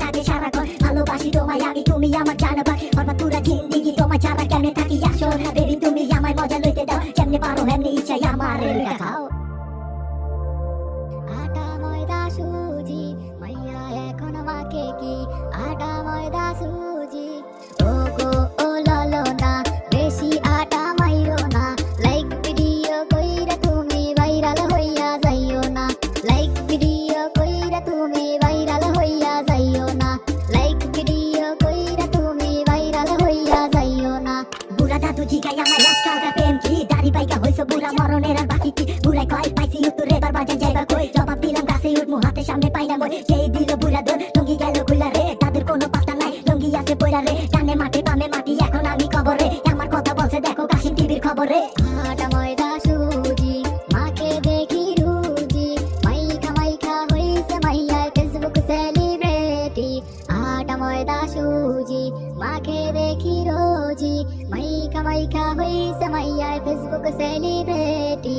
কেমনে থাকে সারাক্ষণ, ভালোবাসি তোমায় আমি, তুমি আমার জানাবা, আমার পুরা জিন্দেগি তোমায় ছাড়া কেমনে থাকি আসল, বেবি তুমি আমায় মজা লইতে দাও, কেমনে পারো এমনি ইচ্ছা আমার রেলটা খাও। আটা ময়দা সুজি মাইয়া এখন মাকে কি, আটা ময়দা সুজি ও গো ও ললো না, বেশি আটা মাইরো না, লাইক ভিডিও কইরা তুমি ভাইরাল হইয়া যাইও না, লাইক ভিডিও কইরা তুমি ভাইরাল হইয়া যাইও না, লাইক ভিডিও কইরা তুমি ভাইরাল হইয়া যাইও না। বুড়া দাদু জিগাই আমার আজকাল প্রেম কি, দাড়ি পাইকা হইছো বুড়া মরনের আর বাকি কি, বুড়াই কয় পাইছি উত্তর এবার বাজার যাইবা কই, জবাব দিলাম গাছে উঠমু হাতে সামনে পাই না মই, যেই দিল বুড়া দোল লঙ্গি গেল খুলা রে, দাদুর কোনো পাতা নাই লঙ্গি আছে পড়া রে, ডানে মাঠে বামে মাটি এখন আমি কবরে, আমার কথা বলছে দেখো কাশিম টিভির খবরে। আটা ময়দা সুজি মাকে দেখি রুজি, মাইকা মাইকা হইছে মাইয়া ফেসবুক সেলিব্রিটি, আটা ময়দা সুজি মাকে দেখি রোজি, মাইকা মাইকা হইছে মাইয়া ফেসবুক সেলিব্রিটি,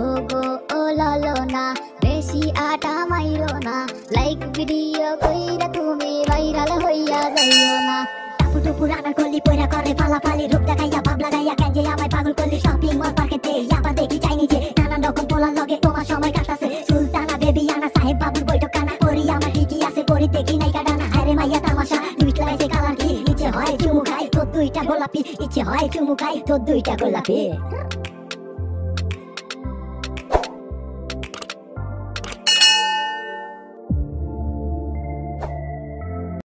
ও গো ও ললো না, বেশি আটা মাইরো না, লাইক ভিডিও কইরা তুমি ভাইরাল হইয়া যাইও না। ফুটু পুরানা গলি পয়রা করে ফালাফালি, রূপ দেখাইয়া ভাব লাগাইয়া কেন যে আমায় পাগল করলি, শপিং মল পার্কেতে আবার দেখি চাইনি যে নানান রকম তোলার লগে তোমার সময় কাটাছে, সুলতানা বেবি আনা সাহেব বাবুর বৈঠকখানা, পরি আমার ঠিকই আছে পরি দেখি নাই কাটানা, হায়রে মাইয়া তামাশা লুইট লাগাইছে কালার কি, ইচ্ছে হয় চুমু খাই তোর দুইটা গোলাপি, ইচ্ছে হয় চুমু খাই তোর দুইটা গোলাপি।